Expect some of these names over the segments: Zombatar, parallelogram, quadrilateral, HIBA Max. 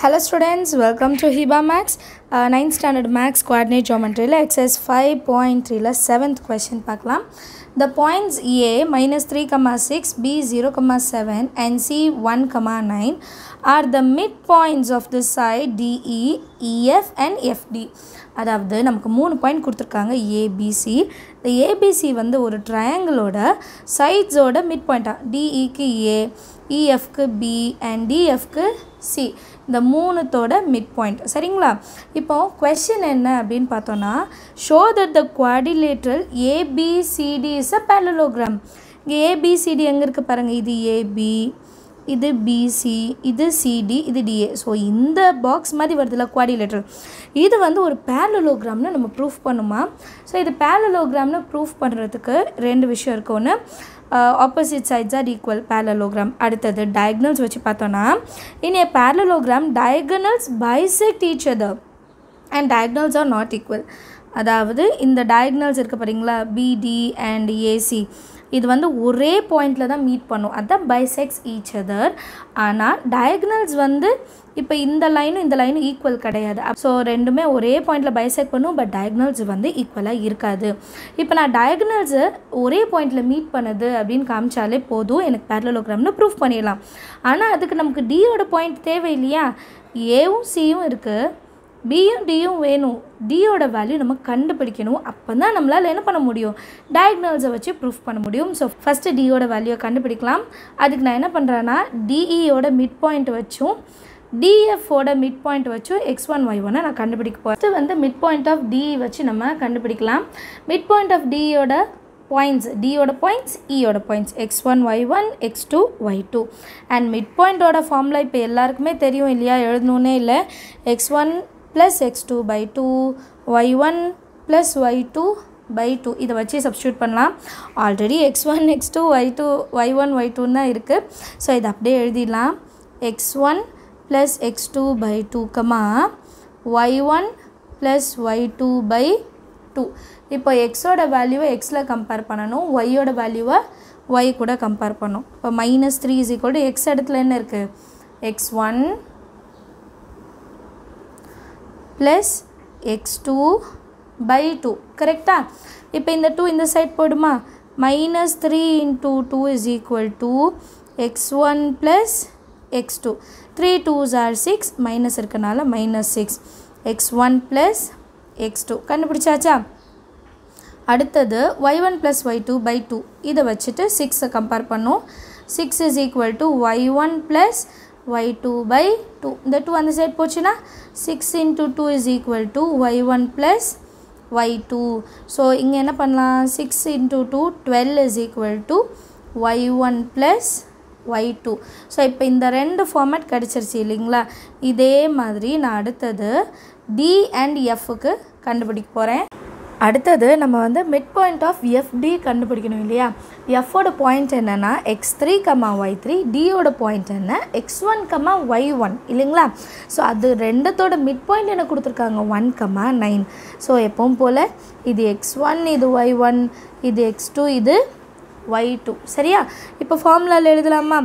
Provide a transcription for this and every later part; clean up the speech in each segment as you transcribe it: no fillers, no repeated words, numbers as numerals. Hello students, welcome to HIBA Max 9th standard Max coordinate geometry la exercise 5.3 la 7th question paakalam. The points A -3, 6, B 0, 7 and C 1, 9 are the midpoints of the side DE, EF and FD. அதாவது நமக்கு 3 point கொடுத்திருக்காங்க ABC. இந்த ABC வந்து ஒரு ட்ரையாங்கிளோட sides ஓட mid பாயிண்டா DE க்கு A, EF க்கு B and DF க்கு C. இந்த மூணுத்தோட மிட் பாயிண்ட். சரிங்களா? இப்போ क्वेश्चन என்ன அப்படினு பார்த்தோம்னா show that the quadrilateral ABCD is a parallelogram. இங்க ABCD எங்க இருக்கு பாருங்க. இது AB, இது BC, இது CD, இது DA. So இந்த பாக்ஸ் மாதிரி வருதுல quadrilateral. இது வந்து ஒரு parallelogramனு நம்ம ப்ரூஃப் பண்ணுமா? So இது parallelogramனு ப்ரூஃப் பண்றதுக்கு ரெண்டு விஷயம் இருக்கு. ஒன்னு opposite sides are equal parallelogram. அடுத்து diagonals வச்சு பார்த்தோம்னா in a parallelogram diagonals bisect each other and diagonals are not equal. அதாவது இந்த diagonals இருக்கு பாருங்களா BD and AC. இது வந்து ஒரே பாயிண்ட்ல தான் மீட் பண்ணும். அதான் bisects each other. ஆனா diagonals வந்து இப்போ இந்த லைனும் ஈக்குவல் கிடையாது. ஸோ ரெண்டுமே ஒரே பாயிண்டில் பைசெக்ட் பண்ணும். பட் டயக்னல்ஸ் வந்து ஈக்குவலாக இருக்காது. இப்போ நான் டயக்னல்ஸை ஒரே பாயிண்டில் மீட் பண்ணுது அப்படின்னு காமிச்சாலே போதும், எனக்கு பேரலோகிராம்னு ப்ரூஃப் பண்ணிடலாம். ஆனால் அதுக்கு நமக்கு டியோட பாயிண்ட் தேவை இல்லையா? ஏவும் சியும் இருக்குது, பியும் டியும் வேணும். டியோட வேல்யூ நம்ம கண்டுபிடிக்கணும். அப்போ தான் நம்மளால் என்ன பண்ண முடியும், டயக்னல்ஸை வச்சு ப்ரூஃப் பண்ண முடியும். ஸோ ஃபஸ்ட்டு டியோட வேல்யூவை கண்டுபிடிக்கலாம். அதுக்கு நான் என்ன பண்ணுறேன்னா டிஇயோட மிட் பாயிண்ட் வச்சும் DF ஓட மிட் பாயிண்ட் வச்சு X1 Y1 நான் கண்டுபிடிக்க போகிறேன். ஃபஸ்ட்டு வந்து மிட் பாயிண்ட் ஆஃப் DE வச்சு நம்ம கண்டுபிடிக்கலாம். மிட் பாயிண்ட் ஆஃப் டியோட பாயிண்ட்ஸ், டியோட பாயிண்ட்ஸ், இயோட points X1 Y1 X2 Y2 and mid பாயிண்டோட ஃபார்முலா இப்போ எல்லாருக்குமே தெரியும் இல்லையா? எழுதணுன்னே இல்லை. X1 + X2 / 2 Y1 + Y2 / 2 இதை வச்சு சப்ஸ்டியூட் பண்ணலாம். Already X1 X2 Y2 Y1 Y2ன்னு தான் இருக்குது. ஸோ இதை அப்படியே எழுதிடலாம். X1 + X2 / 2, Y1 + Y2 / 2. இப்போ எக்ஸோட வேல்யூவை எக்ஸில் கம்பேர் பண்ணணும், ஒய்யோட வேல்யூவை ஒய் கூட கம்பேர் பண்ணணும். இப்போ -3 எக்ஸ் இடத்துல என்ன இருக்குது, X1 + X2 / 2. கரெக்டா? இப்போ இந்த 2 இந்த சைட் போடுமா, -3 × 2 = X1 + X2. 3 2s are 6, minus இருக்கனால -6. X1 + X2 கண்டுபிடிச்சாச்சா? அடுத்தது Y1 + Y2 / 2. இதை வச்சுட்டு 6 கம்பேர் பண்ணும். 6 = Y1 + Y2 / 2. இந்த 2 அந்த சைட் போச்சுன்னா 6 × 2 = Y1 + Y2. ஸோ இங்கே என்ன பண்ணலாம், 6 × 2 = Y1 + Y2. ஸோ இப்போ இந்த ரெண்டு ஃபார்மேட் கிடச்சிருச்சு இல்லைங்களா? இதே மாதிரி நான் அடுத்தது டி அண்ட் எஃப்க்கு கண்டுபிடிக்க போகிறேன். அடுத்தது நம்ம வந்து மிட் பாயிண்ட் ஆஃப் எஃப்டி கண்டுபிடிக்கணும் இல்லையா? எஃபோட பாயிண்ட் என்னென்னா X3, Y3, டியோட பாயிண்ட் என்ன X1, Y1 இல்லைங்களா? ஸோ அது ரெண்டத்தோட மிட் பாயிண்ட் என்ன கொடுத்துருக்காங்க 1, 9. ஸோ எப்பவும் போல் இது X1, இது Y1, இது X2, இது Y2. சரியா? இப்போ ஃபார்முலாவில் எழுதலாமா,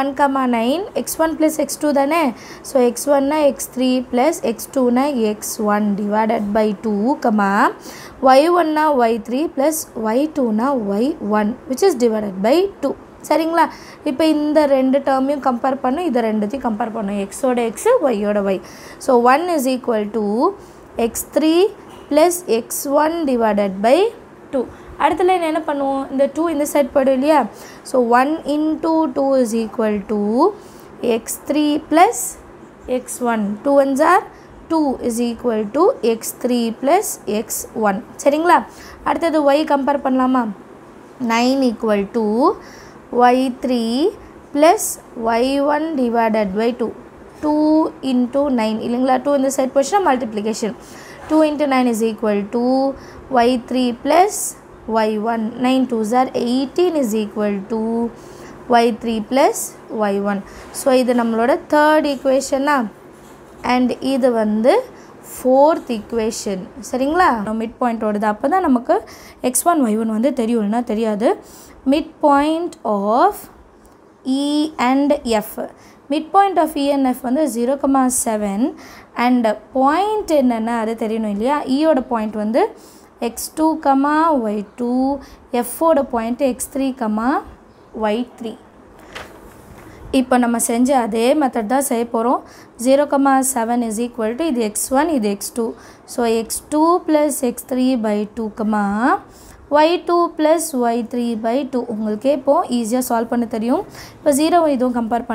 1, 9 X1 + X2 தானே? So X1 X3 + X2 X1 / 2, Y1 Y3 + Y2 Y1 which is divided by 2. சரிங்களா? இப்போ இந்த ரெண்டு டேர்மையும் கம்பேர் பண்ணும், இதை ரெண்டுத்தையும் கம்பேர் பண்ணும். எக்ஸோட எக்ஸ், ஒய்யோட ஒய். So 1 = X3 + X1 / 2. அடுத்தல என்ன பண்ணுவோம், இந்த 2 இந்த சைட் போடும் இல்லையா? So 1 × 2 = X3 + X1. 2 1s are 2 = X3 + X1. சரிங்களா? அடுத்தது y கம்பேர் பண்ணலாமா, 9 = Y3 + Y1 / 2. 2 × 9 இல்லைங்களா? 2 இந்த சைட் போச்சுன்னா multiplication. 2 × 9 = Y3 + Y1. 9 2s are 18 = Y3 + Y1. So இது நம்மளோட 3rd ஈக்குவேஷனா அண்ட் இது வந்து 4th ஈக்குவேஷன். சரிங்களா? மிட் பாயிண்டோடது. அப்போ தான் நமக்கு X1 Y1 வந்து தெரியும்னா தெரியாது. Mid point of E and F. midpoint of ENF is 0,7 and point E point x2, y2, F4 point x3, y3. Now we will do method 0,7 is equal to x1, x2. So x2 plus x3 by 2, y2 plus y3 by 2. You will easier solve it. 0 compare.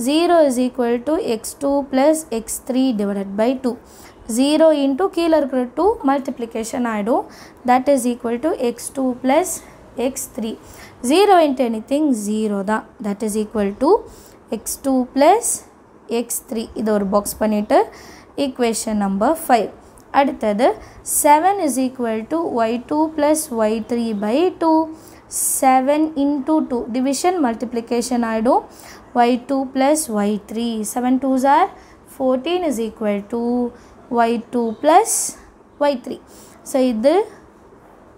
0 is equal to x2 plus x3 divided by 2. 0 into killer 2 multiplication that is equal to x2 plus x3. 0 into anything 0 that is equal to x2 plus x3. This is box equation number 5. That 7 is equal to y2 plus y3 by 2. 7 into 2 division multiplication y2 plus y3. 7 2s are 14 is equal to y2 plus y3. So this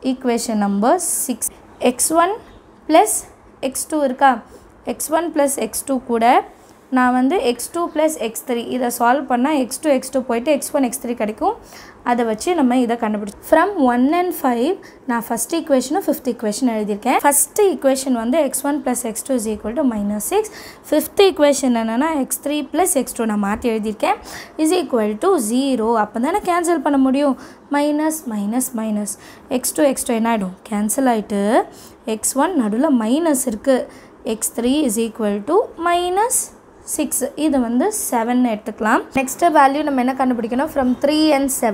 equation number 6. x1 plus x2 irka. X1 plus x2 kuda. Now x2 plus x3. This solve panna x2 x2 poite x1 x3 kadikum. Adha vachi namma idha kandupidichu. From 1 and 5 na first equation and fifth equation ezhudhirukken. First equation x1 plus x2 is equal to minus 6. Fifth equation x3 plus x2 na maati ezhudhirukken is equal to 0. Appadana cancel panna mudiyum. Minus minus minus. x2 x2 enna idum cancel aitu x1 nadula minus irukku. x3 is equal to minus 6. This is 7. Next value from 3 and 7.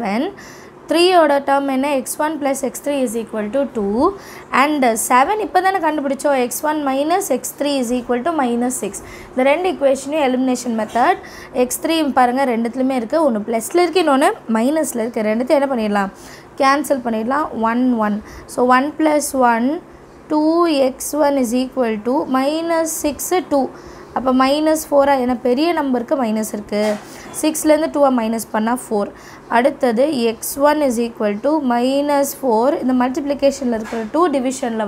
3 order term x1 plus x3 is equal to 2. And 7 x1 minus x3 is equal to minus 6. The end equation is elimination method. x3 paranga plus minus cancel 1 1. So 1 plus 1 2x1 is equal to minus 6 2. Now minus 4 is number minus 6 is 2 minus 4. X1 is equal to minus 4. In the multiplication 2 division.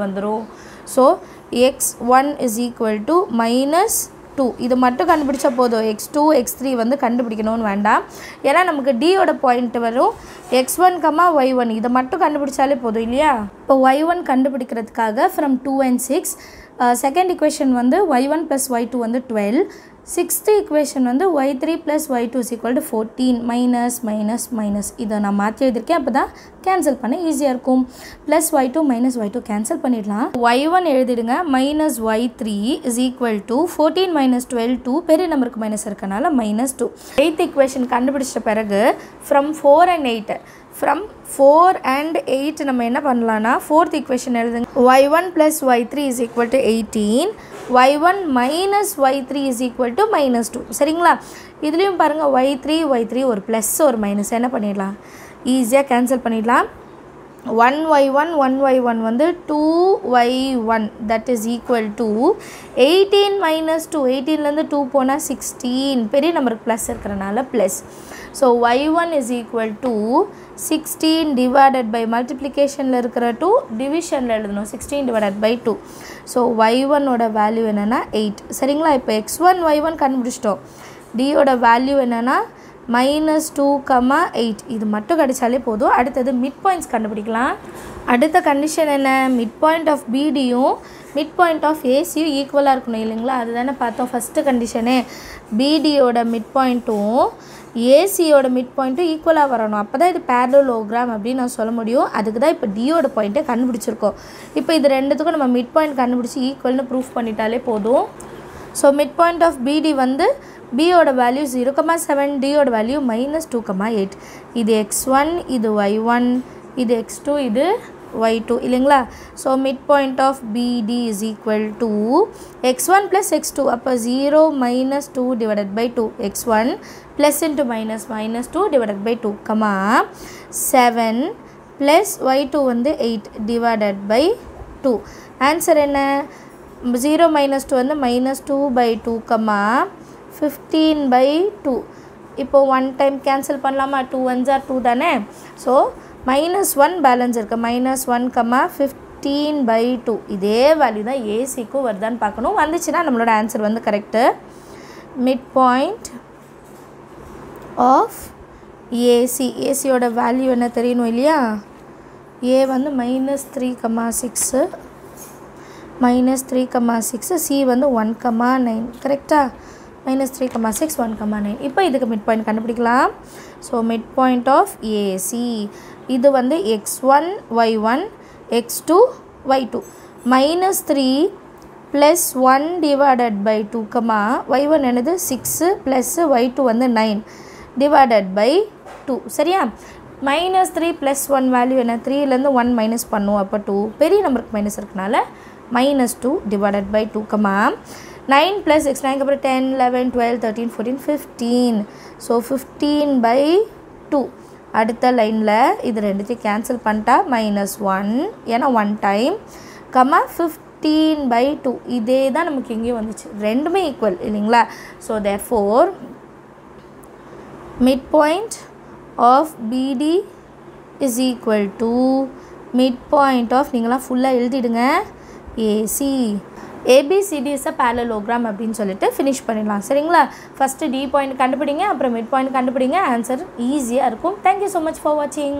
So x1 is equal to minus 2. This is x2, x3 because we have D point x1, y1. This is y1 from 2 and 6. Second equation y1 plus y2 12. Sixth equation y3 plus y2 is equal to 14. Minus minus minus. This is cancel easier. Plus y2 cancel. y1 minus y3 is equal to 14 minus 12 2. Peri number minus minus 2. Eighth equation from 4 and 8. From 4 and 8 நம்ம என்ன பண்ணலாம்னா fourth equation எழுதுங்க. y1 plus y3 is equal to 18. y1 minus y3 is equal to minus 2. சரிங்களா? இதுலயும் பாருங்க y3 ஒரு plus ஒரு minus என்ன பண்ணிடலாம்? ஈஸியா cancel பண்ணிடலாம். 1y1 2y1 that is equal to 18 minus 2. 18 ல இருந்து 2 போனா 16. பெரிய நம்பருக்கு plus இருக்கறனால plus. So y1 is equal to 16 divided by multiplication la irukra 2 division la eludano 16 divided by 2. So y1 oda value enna 8. Seringla ipo x1 y1 kandupidichtom. D oda value enna minus 2,8. Idu mattu kadichale podum. Adutha midpoints kandupidikalam. Adutha condition enna midpoint of BD um midpoint of AC equal ah irukonu illingla adudana paathom first condition BD oda midpoint um AC oda midpoint equal ah varano appo idu parallelogram appdi na solla mudiyum adukku da ipo D oda point kandupidichirukom ipo idu renduthukku nama midpoint kandupidichi equal nu proof pannitale podum. So midpoint of BD B oda value 0,7 D oda value minus 2,8 idu x1 idu y1 idu x2 idu y2 illingla. So midpoint of BD is equal to x1 plus x2 appo 0 minus 2 divided by 2 x1 plus into minus minus 2 divided by 2 comma 7 plus y2 8 divided by 2. Answer enna 0 minus 2 minus 2 by 2 comma 15 by 2. Ipo 1 time cancel pannalama 2 ones are 2 dane. So minus 1 balance irukku minus 1 comma 15 by 2 idhe value da AC ku varudhaan paakkanum vanduchina nammaloda answer correct. midpoint of AC. AC oda value enna theriyum illaya? A vandu -3,6, -3,6, C vandu 1,9, correct ah? -3,6 1,9. Ipo idukku midpoint kandupidikalam. So midpoint of AC idu vandu x1 y1 x2 y2 -3 plus 1 divided by 2 comma y1 என்னது 6 plus y2 வந்து 9 divided by 2 சரியா. -3 plus 1 value என்ன 3 ல இருந்து 1 minus பண்ணுவோம் அப்ப 2 பெரிய நம்பருக்கு மைனஸ் இருக்கனால -2 divided by 2 comma 9 plus x 9 அப்புறம் 10 11 12 13 14 15 so 15 by 2 அடுத்த லைன்ல இது ரெண்டுத்தையும் கேன்சல் பண்ணிட்டா -1 ஏனா 1 டைம் comma 15 by 2 இதே தான் நமக்கு இங்கே வந்துச்சு ரெண்டுமே ஈக்குவல் இல்லீங்களா. So therefore midpoint of BD is equal to midpoint of நீங்கலாம் ஃபுல்லா எழுதிடுங்க AC. ABCD is a parallelogram அப்படினு சொல்லிட்டு finish பண்ணிடலாம் சரிங்களா. ஃபர்ஸ்ட் D point கண்டுபிடிங்க அப்புறம் mid point கண்டுபிடிங்க, ஆன்சர் ஈஸியா இருக்கும். Thank you so much for watching.